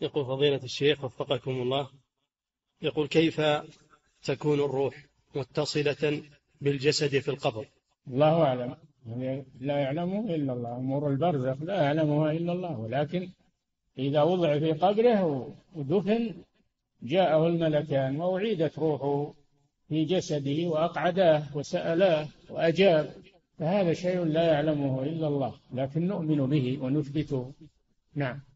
يقول فضيلة الشيخ وفقكم الله، يقول كيف تكون الروح متصلة بالجسد في القبر؟ الله أعلم، لا يعلمه إلا الله، أمور البرزخ لا يعلمها إلا الله، ولكن إذا وضع في قبره ودفن جاءه الملكان وأعيدت روحه في جسده وأقعداه وسألاه وأجاب، فهذا شيء لا يعلمه إلا الله، لكن نؤمن به ونثبته. نعم.